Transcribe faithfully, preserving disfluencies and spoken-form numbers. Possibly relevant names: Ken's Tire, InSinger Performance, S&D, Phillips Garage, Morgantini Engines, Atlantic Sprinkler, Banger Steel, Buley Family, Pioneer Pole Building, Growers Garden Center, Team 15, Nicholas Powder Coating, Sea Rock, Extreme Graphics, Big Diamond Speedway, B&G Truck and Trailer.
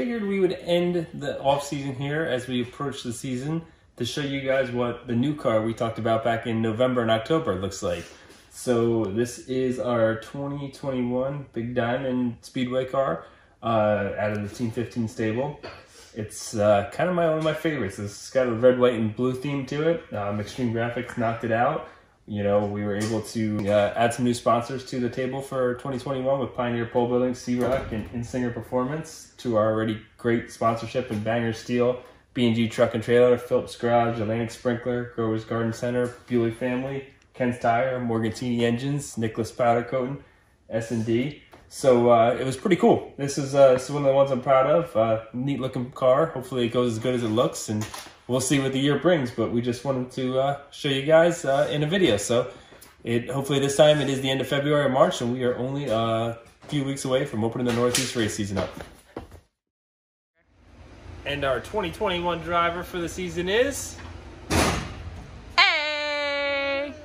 figured we would end the off season here as we approach the season to show you guys what the new car we talked about back in November and October looks like. So this is our twenty twenty-one Big Diamond Speedway car uh, out of the Team fifteen stable. It's uh, kind of my, one of my favorites. It's got a red, white, and blue theme to it. Um, Extreme Graphics knocked it out. You know, we were able to uh, add some new sponsors to the table for twenty twenty-one with Pioneer Pole Building, Sea Rock, and InSinger Performance to our already great sponsorship in Banger Steel, B and G Truck and Trailer, Phillips Garage, Atlantic Sprinkler, Growers Garden Center, Buley Family, Ken's Tire, Morgantini Engines, Nicholas Powder Coating, S and D. So uh, it was pretty cool. This is, uh, this is one of the ones I'm proud of. Uh, neat looking car. Hopefully it goes as good as it looks, and we'll see what the year brings, but we just wanted to uh, show you guys uh, in a video. So it hopefully this time it is the end of February or March, and we are only a uh, few weeks away from opening the Northeast race season up. And our twenty twenty-one driver for the season is...